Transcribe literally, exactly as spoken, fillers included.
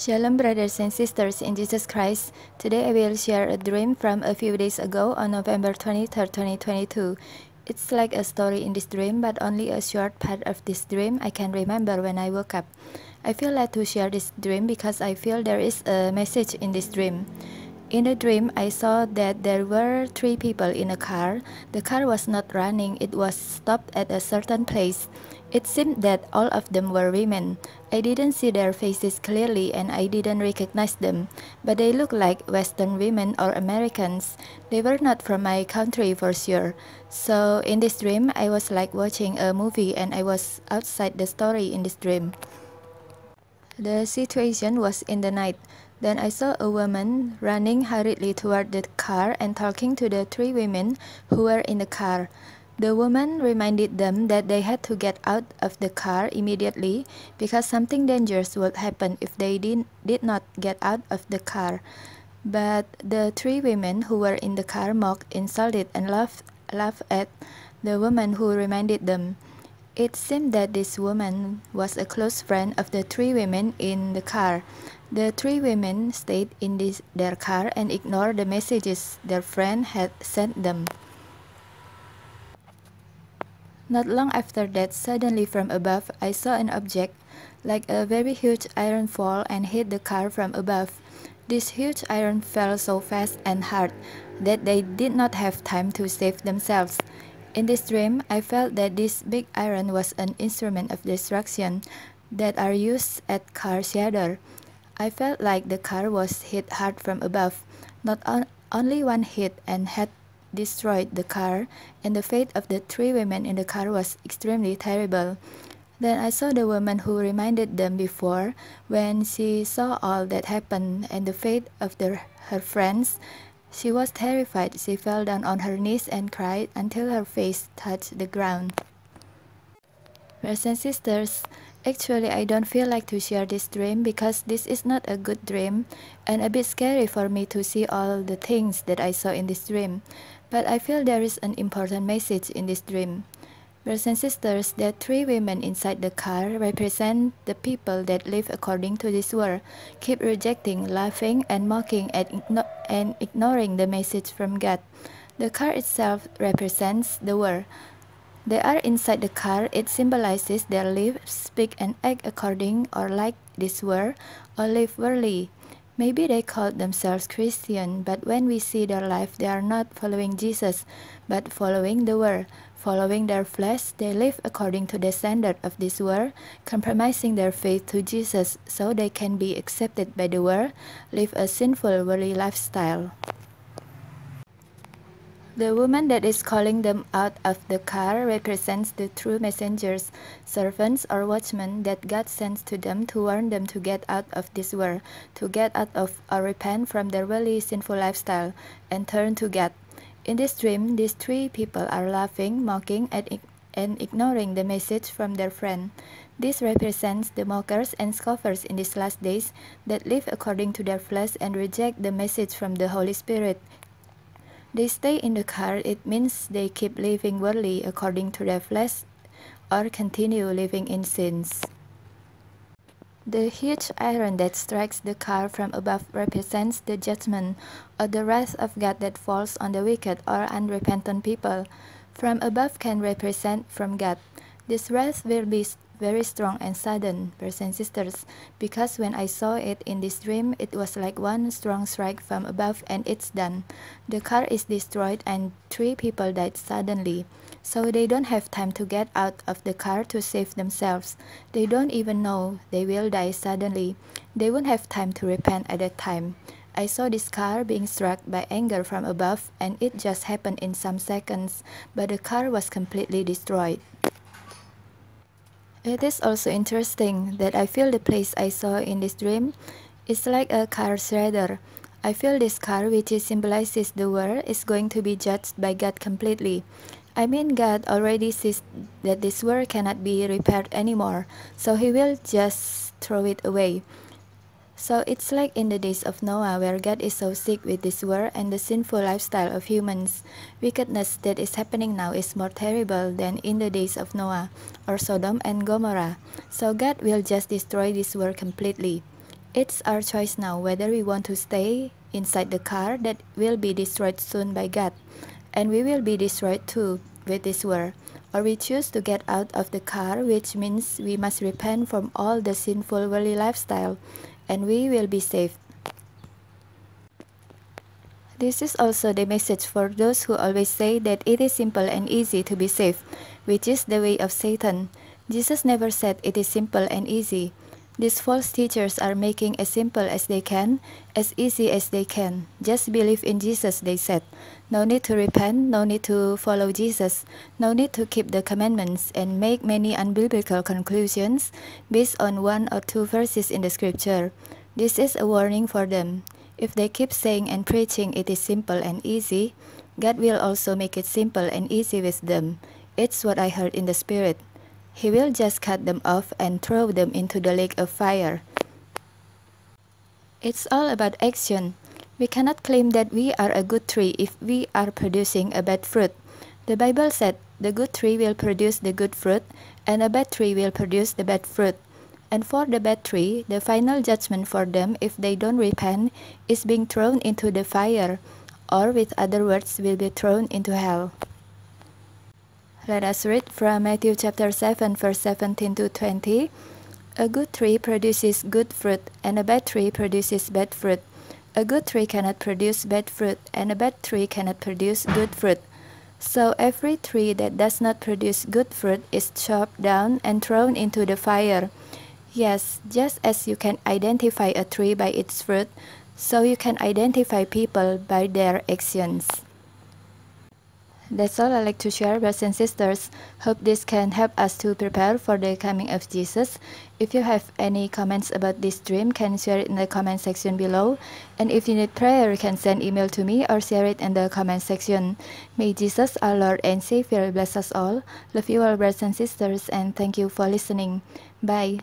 Shalom, brothers and sisters in Jesus Christ. Today I will share a dream from a few days ago on November twenty-third, twenty twenty-two. It's like a story in this dream, but only a short part of this dream I can remember when I woke up. I feel led to share this dream because I feel there is a message in this dream. In the dream, I saw that there were three people in a car. The car was not running, it was stopped at a certain place. It seemed that all of them were women. I didn't see their faces clearly and I didn't recognize them, but they looked like Western women or Americans. They were not from my country for sure. So in this dream, I was like watching a movie and I was outside the story in this dream. The situation was in the night. Then I saw a woman running hurriedly toward the car and talking to the three women who were in the car. The woman reminded them that they had to get out of the car immediately because something dangerous would happen if they did, did not get out of the car. But the three women who were in the car mocked, insulted, and laughed, laughed at the woman who reminded them. It seemed that this woman was a close friend of the three women in the car. The three women stayed in this, their car and ignored the messages their friend had sent them. Not long after that, suddenly from above, I saw an object, like a very huge iron fall, and hit the car from above. This huge iron fell so fast and hard that they did not have time to save themselves. In this dream, I felt that this big iron was an instrument of destruction that are used at car shatter. I felt like the car was hit hard from above, not on, only one hit, and had destroyed the car, and the fate of the three women in the car was extremely terrible. Then I saw the woman who reminded them before, when she saw all that happened and the fate of the, her friends. She was terrified. She fell down on her knees and cried until her face touched the ground. Brothers and sisters, actually I don't feel like to share this dream because this is not a good dream and a bit scary for me to see all the things that I saw in this dream. But I feel there is an important message in this dream. Brothers and sisters, the three women inside the car represent the people that live according to this world, keep rejecting, laughing, and mocking and, igno and ignoring the message from God. The car itself represents the world. They are inside the car. It symbolizes their live, speak, and act according or like this world, or live worldly. Maybe they call themselves Christian, but when we see their life, they are not following Jesus, but following the world. Following their flesh, they live according to the standard of this world, compromising their faith to Jesus so they can be accepted by the world, live a sinful worldly lifestyle. The woman that is calling them out of the car represents the true messengers, servants or watchmen that God sends to them to warn them to get out of this world, to get out of or repent from their really sinful lifestyle and turn to God. In this dream, these three people are laughing, mocking and, and ignoring the message from their friend. This represents the mockers and scoffers in these last days that live according to their flesh and reject the message from the Holy Spirit. They stay in the car. It means they keep living worldly according to their flesh or continue living in sins. The huge iron that strikes the car from above represents the judgment or the wrath of God that falls on the wicked or unrepentant people. From above can represent from God. This wrath will be very strong and sudden, brothers and sisters, because when I saw it in this dream, it was like one strong strike from above and it's done. The car is destroyed and three people died suddenly. So they don't have time to get out of the car to save themselves. They don't even know they will die suddenly. They won't have time to repent at that time. I saw this car being struck by anger from above and it just happened in some seconds, but the car was completely destroyed. It is also interesting that I feel the place I saw in this dream is like a car shredder. I feel this car, which symbolizes the world, is going to be judged by God completely. I mean, God already sees that this world cannot be repaired anymore, so He will just throw it away. So it's like in the days of Noah, where God is so sick with this world and the sinful lifestyle of humans. Wickedness that is happening now is more terrible than in the days of Noah or Sodom and Gomorrah. So God will just destroy this world completely. It's our choice now whether we want to stay inside the car that will be destroyed soon by God, and we will be destroyed too with this world, or we choose to get out of the car, which means we must repent from all the sinful worldly lifestyle, and we will be saved. This is also the message for those who always say that it is simple and easy to be saved, which is the way of Satan. Jesus never said it is simple and easy. These false teachers are making as simple as they can, as easy as they can. Just believe in Jesus, they said. No need to repent, no need to follow Jesus, no need to keep the commandments, and make many unbiblical conclusions based on one or two verses in the scripture. This is a warning for them. If they keep saying and preaching it is simple and easy, God will also make it simple and easy with them. It's what I heard in the Spirit. He will just cut them off and throw them into the lake of fire. It's all about action. We cannot claim that we are a good tree if we are producing a bad fruit. The Bible said the good tree will produce the good fruit, and a bad tree will produce the bad fruit. And for the bad tree, the final judgment for them, if they don't repent, is being thrown into the fire, or with other words, will be thrown into hell. Let us read from Matthew chapter seven, verse seventeen to twenty. A good tree produces good fruit, and a bad tree produces bad fruit. A good tree cannot produce bad fruit, and a bad tree cannot produce good fruit. So every tree that does not produce good fruit is chopped down and thrown into the fire. Yes, just as you can identify a tree by its fruit, so you can identify people by their actions. That's all I'd like to share, brothers and sisters. Hope this can help us to prepare for the coming of Jesus. If you have any comments about this dream, can share it in the comment section below. And if you need prayer, you can send email to me or share it in the comment section. May Jesus, our Lord and Savior, bless us all. Love you all, brothers and sisters, and thank you for listening. Bye.